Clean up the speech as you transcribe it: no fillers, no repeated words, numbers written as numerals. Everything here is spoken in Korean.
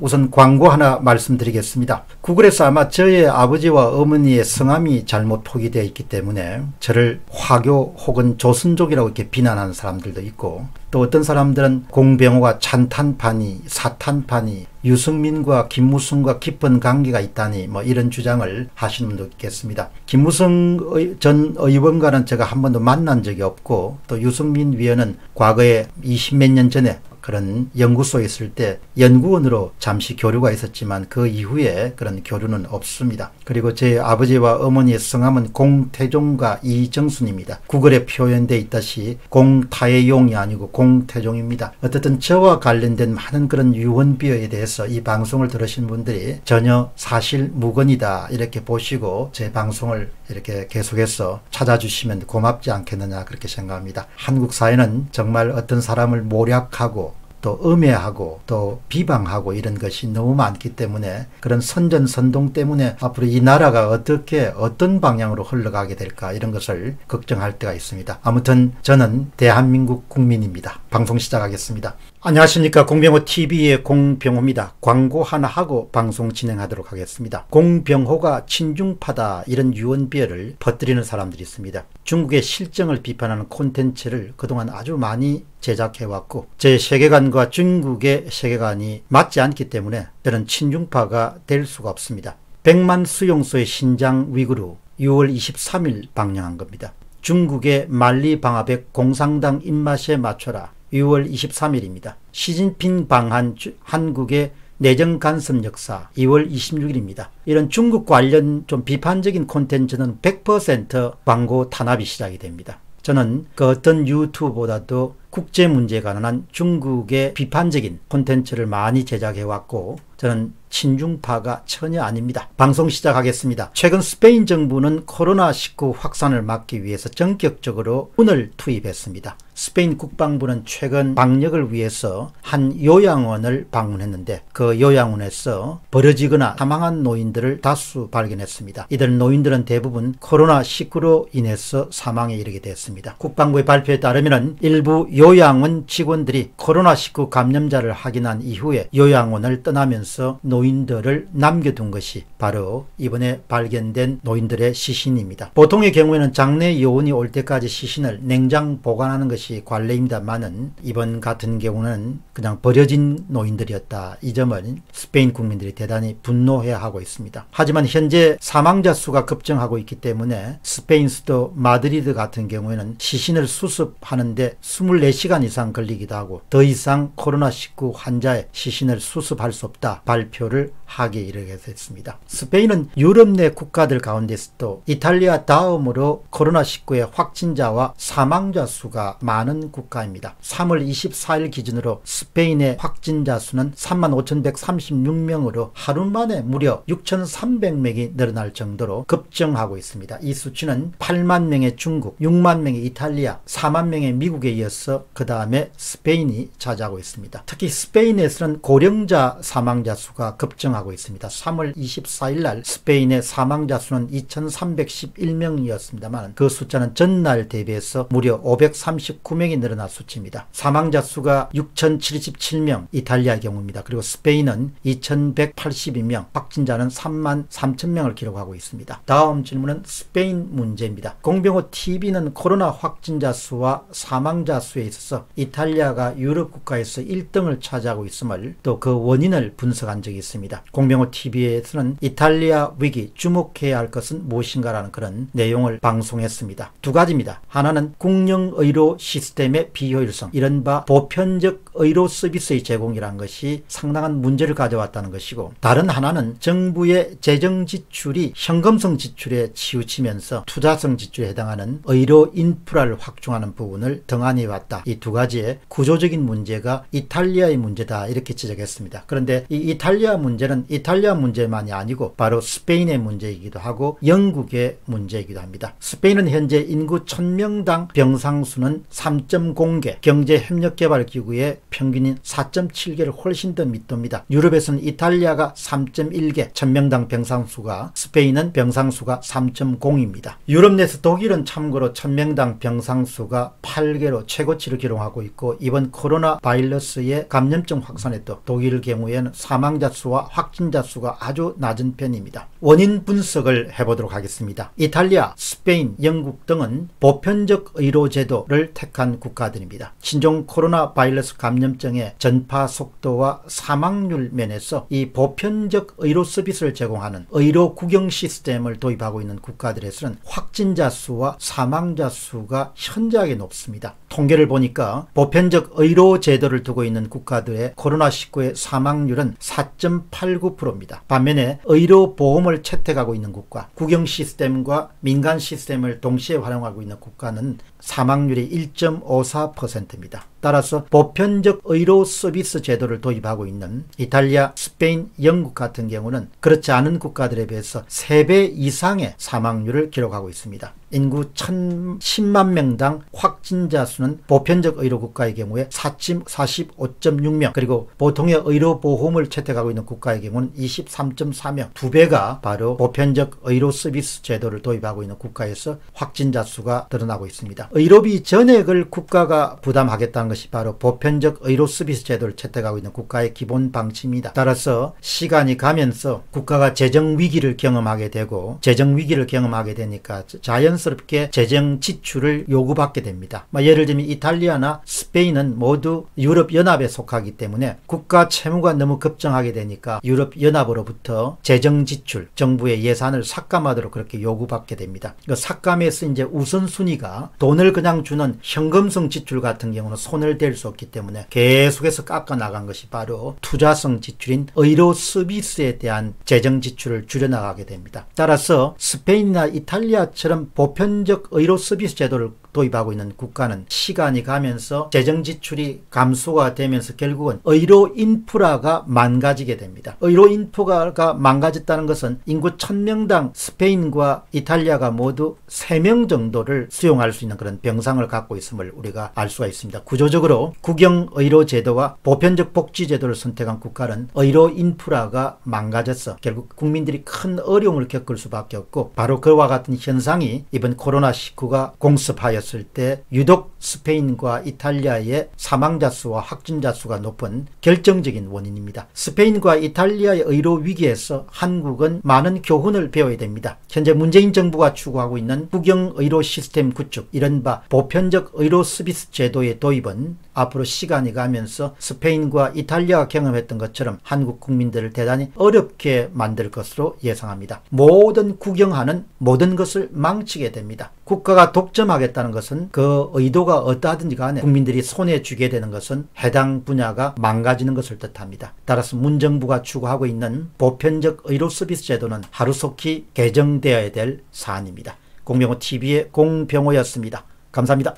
우선 광고 하나 말씀드리겠습니다. 구글에서 아마 저의 아버지와 어머니의 성함이 잘못 표기되어 있기 때문에 저를 화교 혹은 조선족이라고 이렇게 비난하는 사람들도 있고, 또 어떤 사람들은 공병호가 찬탄파니 사탄파니 유승민과 김무성과 깊은 관계가 있다니 뭐 이런 주장을 하시는 분도 있겠습니다. 김무성 전 의원과는 제가 한 번도 만난 적이 없고, 또 유승민 위원은 과거에 20몇 년 전에 그런 연구소에 있을 때 연구원으로 잠시 교류가 있었지만 그 이후에 그런 교류는 없습니다. 그리고 제 아버지와 어머니의 성함은 공태종과 이정순입니다. 구글에 표현되어 있다시 공타의 용이 아니고 공태종입니다. 어쨌든 저와 관련된 많은 그런 유언비어에 대해서 이 방송을 들으신 분들이 전혀 사실 무근이다 이렇게 보시고 제 방송을 이렇게 계속해서 찾아주시면 고맙지 않겠느냐 그렇게 생각합니다. 한국 사회는 정말 어떤 사람을 모략하고 또 음해하고 또 비방하고 이런 것이 너무 많기 때문에, 그런 선전선동 때문에 앞으로 이 나라가 어떻게 어떤 방향으로 흘러가게 될까 이런 것을 걱정할 때가 있습니다. 아무튼 저는 대한민국 국민입니다. 방송 시작하겠습니다. 안녕하십니까, 공병호TV의 공병호입니다. 광고 하나 하고 방송 진행하도록 하겠습니다. 공병호가 친중파다 이런 유언비어를 퍼뜨리는 사람들이 있습니다. 중국의 실정을 비판하는 콘텐츠를 그동안 아주 많이 제작해왔고, 제 세계관과 중국의 세계관이 맞지 않기 때문에 저는 친중파가 될 수가 없습니다. 100만 수용소의 신장 위구르 6월 23일 방영한 겁니다. 중국의 만리 방화벽 공산당 입맛에 맞춰라 6월 23일입니다. 시진핑 방한 한국의 내정간섭 역사 2월 26일입니다. 이런 중국 관련 좀 비판적인 콘텐츠는 100% 광고 탄압이 시작이 됩니다. 저는 그 어떤 유튜브보다도 국제 문제에 관한 중국의 비판적인 콘텐츠를 많이 제작해왔고, 저는 친중파가 전혀 아닙니다. 방송 시작하겠습니다. 최근 스페인 정부는 코로나19 확산을 막기 위해서 전격적으로 군을 투입했습니다. 스페인 국방부는 최근 방역을 위해서 한 요양원을 방문했는데, 그 요양원에서 버려지거나 사망한 노인들을 다수 발견했습니다. 이들 노인들은 대부분 코로나19로 인해서 사망에 이르게 됐습니다. 국방부의 발표에 따르면 일부 요양원 직원들이 코로나19 감염자를 확인한 이후에 요양원을 떠나면서 노인들을 남겨둔 것이 바로 이번에 발견된 노인들의 시신입니다. 보통의 경우에는 장례 요원이 올 때까지 시신을 냉장 보관하는 것이 관례입니다만은 이번 같은 경우는 그냥 버려진 노인들이었다. 이 점은 스페인 국민들이 대단히 분노해하고 있습니다. 하지만 현재 사망자 수가 급증하고 있기 때문에 스페인 수도 마드리드 같은 경우에는 시신을 수습하는데 24시간 이상 걸리기도 하고, 더 이상 코로나19 환자의 시신을 수습할 수 없다 발표를 하게 이르게 됐습니다. 스페인은 유럽 내 국가들 가운데서도 이탈리아 다음으로 코로나19의 확진자와 사망자 수가 많은 국가입니다. 3월 24일 기준으로 스페인의 확진자 수는 35,136명으로 하루 만에 무려 6,300명이 늘어날 정도로 급증하고 있습니다. 이 수치는 8만 명의 중국, 6만 명의 이탈리아, 4만 명의 미국에 이어서 그 다음에 스페인이 차지하고 있습니다. 특히 스페인에서는 고령자 사망자 수가 급증하고 있습니다. 3월 24일 날 스페인의 사망자 수는 2,311명이었습니다만 그 숫자는 전날 대비해서 무려 539명이 늘어난 수치입니다. 사망자 수가 6,077명 이탈리아의 경우입니다. 그리고 스페인은 2,182명, 확진자는 33,000명을 기록하고 있습니다. 다음 질문은 스페인 문제입니다. 공병호TV는 코로나 확진자 수와 사망자 수에 있어서 이탈리아가 유럽 국가에서 1등을 차지하고 있음을, 또 그 원인을 분석한 적이 있습니다. 공병호TV에서는 이탈리아 위기 주목해야 할 것은 무엇인가라는 그런 내용을 방송했습니다. 두 가지입니다. 하나는 공영의료 시스템의 비효율성, 이른바 보편적 의료 서비스의 제공이란 것이 상당한 문제를 가져왔다는 것이고, 다른 하나는 정부의 재정 지출이 현금성 지출에 치우치면서 투자성 지출에 해당하는 의료 인프라를 확충하는 부분을 등한히 왔다. 이 두 가지의 구조적인 문제가 이탈리아의 문제다 이렇게 지적했습니다. 그런데 이 이탈리아 문제는 이탈리아 문제만이 아니고 바로 스페인의 문제이기도 하고 영국의 문제이기도 합니다. 스페인은 현재 인구 1000명당 병상 수는 3 3.0개, 경제협력개발기구의 평균인 4.7개를 훨씬 더 밑돕니다. 유럽에서는 이탈리아가 3.1개 1000명당 병상수가, 스페인은 병상수가 3.0입니다. 유럽 내에서 독일은 참고로 1000명당 병상수가 8개로 최고치를 기록하고 있고, 이번 코로나 바이러스의 감염증 확산에 또 독일 경우에는 사망자 수와 확진자 수가 아주 낮은 편입니다. 원인 분석을 해보도록 하겠습니다. 이탈리아, 스페인, 영국 등은 보편적 의료 제도를 택한 국가들입니다. 신종 코로나 바이러스 감염증의 전파 속도와 사망률 면에서 이 보편적 의료 서비스를 제공하는 의료 구경 시스템을 도입하고 있는 국가들에서는 확진자 수와 사망자 수가 현저하게 높습니다. 통계를 보니까 보편적 의료 제도를 두고 있는 국가들의 코로나19의 사망률은 4.89%입니다. 반면에 의료보험을 채택하고 있는 국가, 국영 시스템과 민간 시스템을 동시에 활용하고 있는 국가는 사망률이 1.54%입니다. 따라서 보편적 의료 서비스 제도를 도입하고 있는 이탈리아, 스페인, 영국 같은 경우는 그렇지 않은 국가들에 비해서 3배 이상의 사망률을 기록하고 있습니다. 인구 1010만 명당 확진자 수는 보편적 의료 국가의 경우에 45.6명, 그리고 보통의 의료보험을 채택하고 있는 국가의 경우는 23.4명, 2배가 바로 보편적 의료 서비스 제도를 도입하고 있는 국가에서 확진자 수가 드러나고 있습니다. 의료비 전액을 국가가 부담하겠다는 것이 바로 보편적 의료 서비스 제도를 채택하고 있는 국가의 기본 방침입니다. 따라서 시간이 가면서 국가가 재정위기를 경험하게 되고, 재정위기를 경험하게 되니까 자연스럽게 재정 지출을 요구받게 됩니다. 예를 들면 이탈리아나 스페인은 모두 유럽연합에 속하기 때문에 국가 채무가 너무 급증하게 되니까 유럽연합으로부터 재정 지출, 정부의 예산을 삭감하도록 그렇게 요구받게 됩니다. 삭감에서 이제 우선순위가 돈을 그냥 주는 현금성 지출 같은 경우는 손을 댈 수 없기 때문에 계속해서 깎아나간 것이 바로 투자성 지출인 의료 서비스에 대한 재정 지출을 줄여나가게 됩니다. 따라서 스페인이나 이탈리아처럼 보편적 의료 서비스 제도를 도입하고 있는 국가는 시간이 가면서 재정 지출이 감소가 되면서 결국은 의료 인프라가 망가지게 됩니다. 의료 인프라가 망가졌다는 것은 인구 1000명당 스페인과 이탈리아가 모두 3명 정도를 수용할 수 있는 그런 병상을 갖고 있음을 우리가 알 수가 있습니다. 구조적으로 국영의료제도와 보편적 복지제도를 선택한 국가는 의료 인프라가 망가져서 결국 국민들이 큰 어려움을 겪을 수밖에 없고, 바로 그와 같은 현상이 이번 코로나19가 공습하였습니다. 때 유독 스페인과 이탈리아의 사망자 수와 확진자 수가 높은 결정적인 원인입니다. 스페인과 이탈리아의 의료 위기에서 한국은 많은 교훈을 배워야 됩니다. 현재 문재인 정부가 추구하고 있는 국영의료 시스템 구축, 이른바 보편적 의료 서비스 제도의 도입은 앞으로 시간이 가면서 스페인과 이탈리아가 경험했던 것처럼 한국 국민들을 대단히 어렵게 만들 것으로 예상합니다. 모든 국영화는 모든 것을 망치게 됩니다. 국가가 독점하겠다는 것은 그 의도가 어떠하든지 간에 국민들이 손해 주게 되는 것은 해당 분야가 망가지는 것을 뜻합니다. 따라서 문정부가 추구하고 있는 보편적 의료 서비스 제도는 하루속히 개정되어야 될 사안입니다. 공병호TV의 공병호였습니다. 감사합니다.